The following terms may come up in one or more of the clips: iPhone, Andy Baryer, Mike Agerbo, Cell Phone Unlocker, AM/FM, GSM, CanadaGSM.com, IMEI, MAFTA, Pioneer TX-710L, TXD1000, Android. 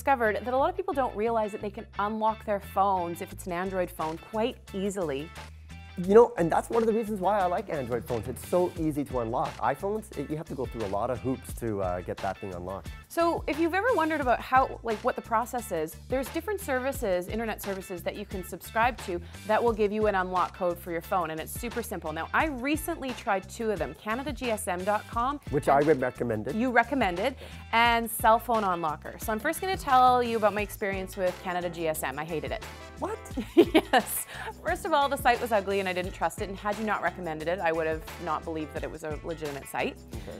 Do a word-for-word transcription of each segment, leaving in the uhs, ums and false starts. Discovered that a lot of people don't realize that they can unlock their phones if it's an Android phone quite easily. You know, and that's one of the reasons why I like Android phones. It's so easy to unlock. iPhones, it, you have to go through a lot of hoops to uh, get that thing unlocked. So if you've ever wondered about how, like what the process is, there's different services, internet services that you can subscribe to that will give you an unlock code for your phone, and it's super simple. Now, I recently tried two of them, Canada G S M dot com. Which I recommended. You recommended, and Cell Phone Unlocker. So I'm first gonna tell you about my experience with Canada G S M. I hated it. What? Yes. First of all, the site was ugly and I didn't trust it, and had you not recommended it, I would have not believed that it was a legitimate site. Okay.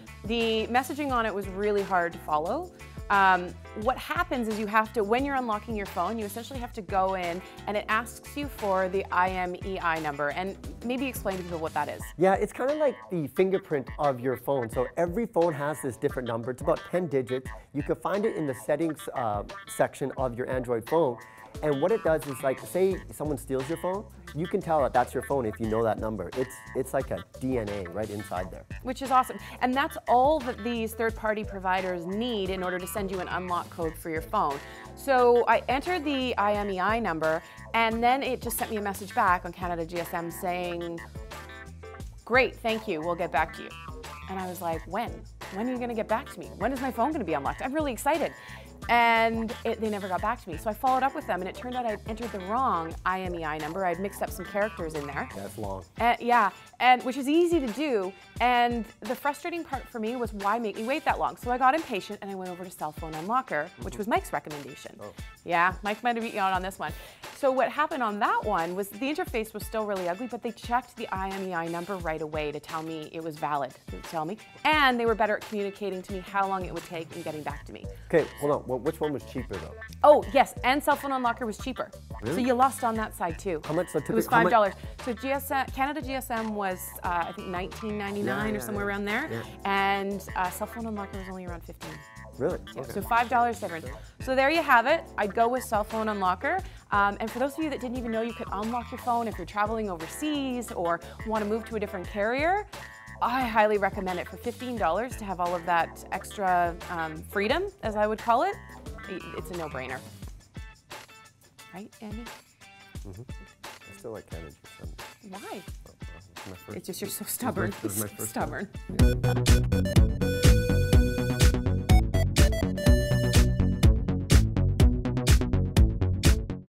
The messaging on it was really hard to follow. Um, what happens is you have to, when you're unlocking your phone, you essentially have to go in and it asks you for the I M E I number, and maybe explain to people what that is. Yeah, it's kind of like the fingerprint of your phone. So every phone has this different number. It's about ten digits. You can find it in the settings uh, section of your Android phone. And what it does is, like, say someone steals your phone, you can tell that that's your phone if you know that number. It's, it's like a D N A right inside there. Which is awesome. And that's all that these third-party providers need in order to send you an unlock code for your phone. So I entered the I M E I number, and then it just sent me a message back on Canada G S M saying, great, thank you, we'll get back to you. And I was like, when? When are you gonna get back to me? When is my phone gonna be unlocked? I'm really excited. And it, they never got back to me. So I followed up with them, and it turned out I'd entered the wrong I M E I number. I'd mixed up some characters in there. That's long. Uh, yeah, and which is easy to do. And the frustrating part for me was, why make me wait that long? So I got impatient and I went over to Cell Phone Unlocker, mm-hmm. which was Mike's recommendation. Oh. Yeah, Mike might have beat you out on this one. So what happened on that one was the interface was still really ugly, but they checked the I M E I number right away to tell me it was valid, to tell me. And they were better at communicating to me how long it would take and getting back to me. Okay, hold on. Well, which one was cheaper though? Oh yes, and Cell Phone Unlocker was cheaper. Really? So you lost on that side too. How much? So it was five dollars. So G S M, Canada G S M was uh, I think nineteen ninety-nine yeah, yeah, or somewhere yeah. around there, yeah. and uh, Cell Phone Unlocker was only around fifteen. Really? Yeah, okay. So five dollars difference. So there you have it. I'd go with Cell Phone Unlocker. Um, and for those of you that didn't even know you could unlock your phone if you're traveling overseas or want to move to a different carrier, I highly recommend it for fifteen dollars to have all of that extra um, freedom, as I would call it. It's a no-brainer. Right, Andy? Mm-hmm. I still like Canada. Why? It's just you're so stubborn. You're so stubborn.